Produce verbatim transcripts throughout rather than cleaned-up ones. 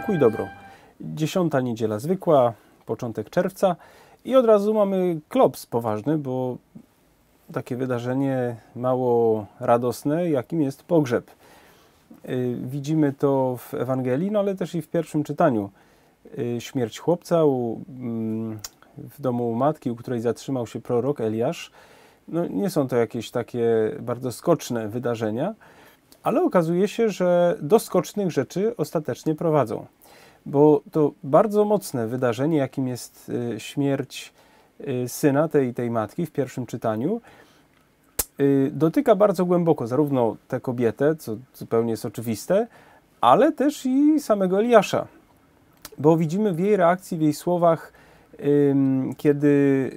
pokój, dobro. Dziesiąta niedziela zwykła, początek czerwca i od razu mamy klops poważny, bo takie wydarzenie mało radosne, jakim jest pogrzeb. Widzimy to w Ewangelii, no ale też i w pierwszym czytaniu. Śmierć chłopca u, w domu matki, u której zatrzymał się prorok Eliasz. No, nie są to jakieś takie bardzo skoczne wydarzenia, ale okazuje się, że do skocznych rzeczy ostatecznie prowadzą. Bo to bardzo mocne wydarzenie, jakim jest śmierć syna tej, tej matki w pierwszym czytaniu, dotyka bardzo głęboko zarówno tę kobietę, co zupełnie jest oczywiste, ale też i samego Eliasza. Bo widzimy w jej reakcji, w jej słowach, kiedy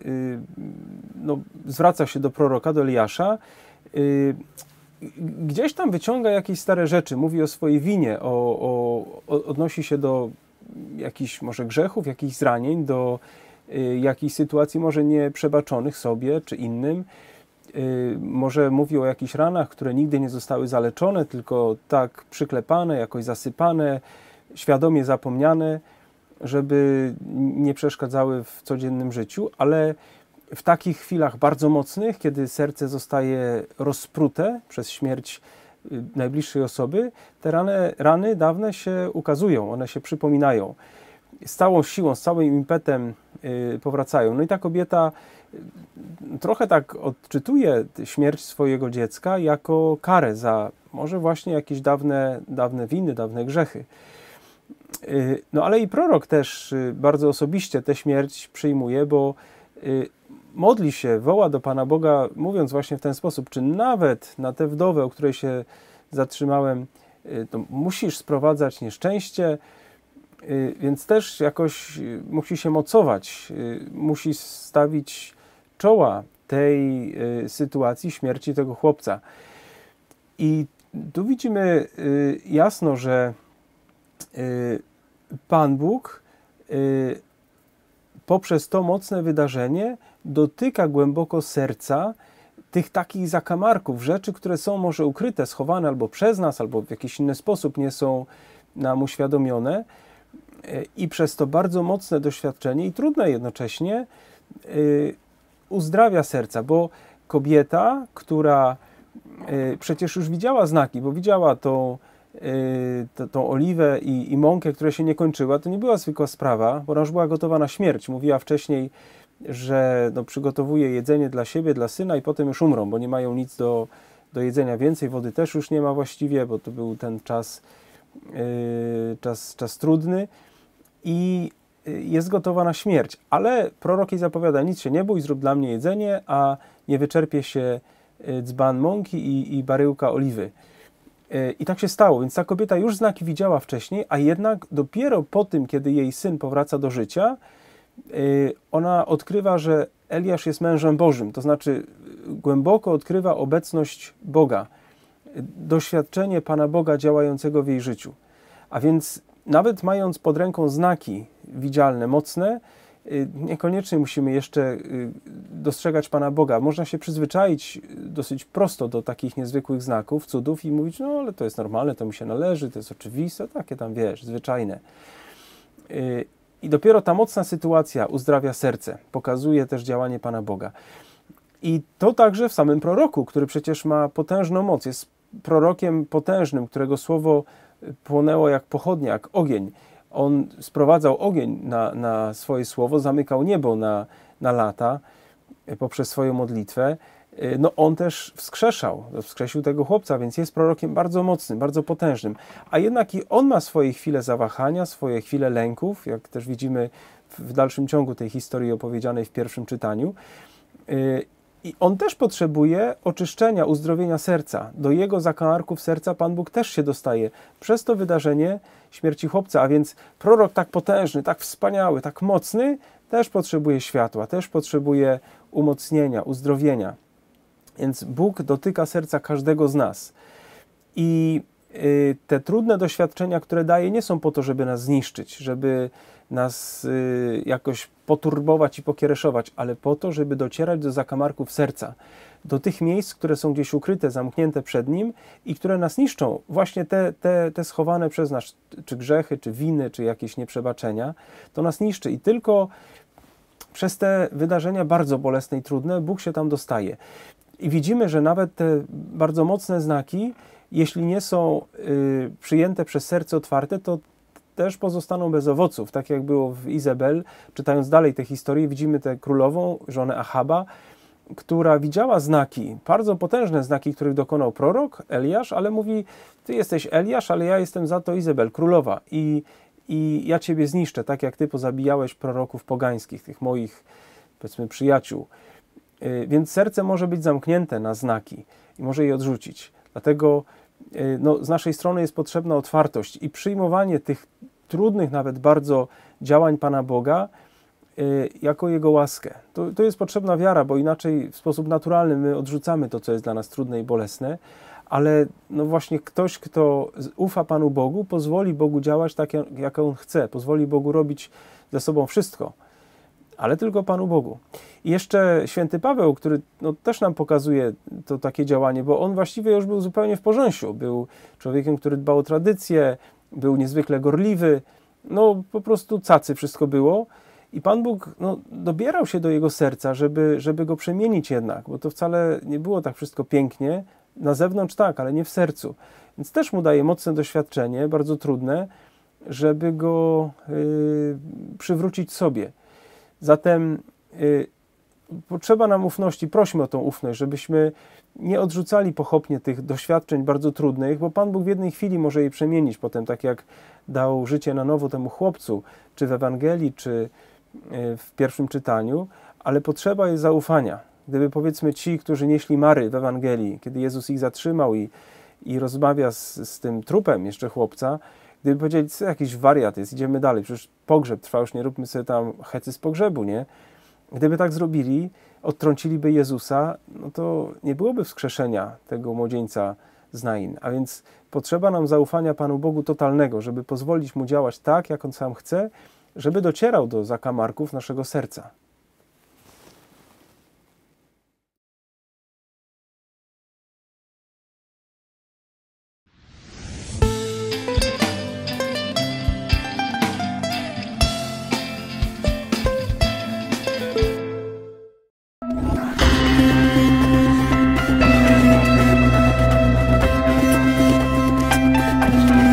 no, zwraca się do proroka, do Eliasza, gdzieś tam wyciąga jakieś stare rzeczy, mówi o swojej winie, o, o, odnosi się do jakichś może grzechów, jakichś zranień, do jakichś sytuacji może nieprzebaczonych sobie czy innym. Może mówi o jakichś ranach, które nigdy nie zostały zaleczone, tylko tak przyklepane, jakoś zasypane, świadomie zapomniane, żeby nie przeszkadzały w codziennym życiu, ale w takich chwilach bardzo mocnych, kiedy serce zostaje rozprute przez śmierć najbliższej osoby, te rany, rany dawne się ukazują, one się przypominają. Z całą siłą, z całym impetem powracają. No i ta kobieta trochę tak odczytuje śmierć swojego dziecka jako karę za może właśnie jakieś dawne, dawne winy, dawne grzechy. No ale i prorok też bardzo osobiście tę śmierć przyjmuje, bo modli się, woła do Pana Boga, mówiąc właśnie w ten sposób, czy nawet na tę wdowę, o której się zatrzymałem, to musisz sprowadzać nieszczęście, więc też jakoś musi się mocować, musi stawić czoła tej sytuacji śmierci tego chłopca. I tu widzimy jasno, że Pan Bóg poprzez to mocne wydarzenie dotyka głęboko serca tych takich zakamarków, rzeczy, które są może ukryte, schowane albo przez nas, albo w jakiś inny sposób nie są nam uświadomione. I przez to bardzo mocne doświadczenie i trudne jednocześnie uzdrawia serca, bo kobieta, która przecież już widziała znaki, bo widziała tą, tą oliwę i, i mąkę, która się nie kończyła, to nie była zwykła sprawa, bo ona już była gotowa na śmierć. Mówiła wcześniej, że no, przygotowuje jedzenie dla siebie, dla syna i potem już umrą, bo nie mają nic do, do jedzenia więcej, wody też już nie ma właściwie, bo to był ten czas, czas, czas trudny i jest gotowa na śmierć, ale prorok jej zapowiada, nic się nie bój, zrób dla mnie jedzenie, a nie wyczerpie się dzban mąki i, i baryłka oliwy. I tak się stało, więc ta kobieta już znaki widziała wcześniej, a jednak dopiero po tym, kiedy jej syn powraca do życia, ona odkrywa, że Eliasz jest mężem Bożym, to znaczy głęboko odkrywa obecność Boga, doświadczenie Pana Boga działającego w jej życiu. A więc nawet mając pod ręką znaki widzialne, mocne, niekoniecznie musimy jeszcze dostrzegać Pana Boga. Można się przyzwyczaić dosyć prosto do takich niezwykłych znaków, cudów i mówić, no ale to jest normalne, to mi się należy, to jest oczywiste, takie tam, wiesz, zwyczajne. I dopiero ta mocna sytuacja uzdrawia serce, pokazuje też działanie Pana Boga. I to także w samym proroku, który przecież ma potężną moc, jest prorokiem potężnym, którego słowo płonęło jak pochodnia, jak ogień. On sprowadzał ogień na, na swoje słowo, zamykał niebo na, na lata poprzez swoją modlitwę. No on też wskrzeszał, wskrzesił tego chłopca, więc jest prorokiem bardzo mocnym, bardzo potężnym. A jednak i on ma swoje chwile zawahania, swoje chwile lęków, jak też widzimy w dalszym ciągu tej historii opowiedzianej w pierwszym czytaniu. I on też potrzebuje oczyszczenia, uzdrowienia serca. Do jego zakamarków serca Pan Bóg też się dostaje przez to wydarzenie śmierci chłopca. A więc prorok tak potężny, tak wspaniały, tak mocny też potrzebuje światła, też potrzebuje umocnienia, uzdrowienia. Więc Bóg dotyka serca każdego z nas. I te trudne doświadczenia, które daje, nie są po to, żeby nas zniszczyć, żeby nas jakoś poturbować i pokiereszować, ale po to, żeby docierać do zakamarków serca, do tych miejsc, które są gdzieś ukryte, zamknięte przed Nim i które nas niszczą. Właśnie te, te, te schowane przez nas, czy grzechy, czy winy, czy jakieś nieprzebaczenia, to nas niszczy i tylko przez te wydarzenia bardzo bolesne i trudne Bóg się tam dostaje. I widzimy, że nawet te bardzo mocne znaki, jeśli nie są y, przyjęte przez serce otwarte, to też pozostaną bez owoców. Tak jak było w Izabel, czytając dalej tę historię, widzimy tę królową, żonę Achaba, która widziała znaki, bardzo potężne znaki, których dokonał prorok Eliasz, ale mówi, ty jesteś Eliasz, ale ja jestem za to Izabel, królowa i, i ja ciebie zniszczę, tak jak ty pozabijałeś proroków pogańskich, tych moich, powiedzmy, przyjaciół. Y, więc serce może być zamknięte na znaki i może je odrzucić. Dlatego no, z naszej strony jest potrzebna otwartość i przyjmowanie tych trudnych nawet bardzo działań Pana Boga y, jako Jego łaskę. To, to jest potrzebna wiara, bo inaczej w sposób naturalny my odrzucamy to, co jest dla nas trudne i bolesne, ale no właśnie ktoś, kto ufa Panu Bogu, pozwoli Bogu działać tak, jak On chce, pozwoli Bogu robić ze sobą wszystko, ale tylko Panu Bogu. I jeszcze święty Paweł, który no, też nam pokazuje to takie działanie, bo on właściwie już był zupełnie w porząsiu. Był człowiekiem, który dbał o tradycję, był niezwykle gorliwy, no po prostu cacy wszystko było. I Pan Bóg no, dobierał się do jego serca, żeby, żeby go przemienić jednak, bo to wcale nie było tak wszystko pięknie. Na zewnątrz tak, ale nie w sercu. Więc też mu daje mocne doświadczenie, bardzo trudne, żeby go yy, przywrócić sobie. Zatem y, potrzeba nam ufności, prośmy o tą ufność, żebyśmy nie odrzucali pochopnie tych doświadczeń bardzo trudnych, bo Pan Bóg w jednej chwili może je przemienić potem, tak jak dał życie na nowo temu chłopcu, czy w Ewangelii, czy y, w pierwszym czytaniu, ale potrzeba jest zaufania. Gdyby powiedzmy ci, którzy nieśli mary w Ewangelii, kiedy Jezus ich zatrzymał i, i rozmawia z, z tym trupem jeszcze chłopca, gdyby powiedzieli, co jakiś wariat jest, idziemy dalej, przecież pogrzeb trwa już, nie róbmy sobie tam hecy z pogrzebu, nie? Gdyby tak zrobili, odtrąciliby Jezusa, no to nie byłoby wskrzeszenia tego młodzieńca z Nain. A więc potrzeba nam zaufania Panu Bogu totalnego, żeby pozwolić Mu działać tak, jak On sam chce, żeby docierał do zakamarków naszego serca. Thank you.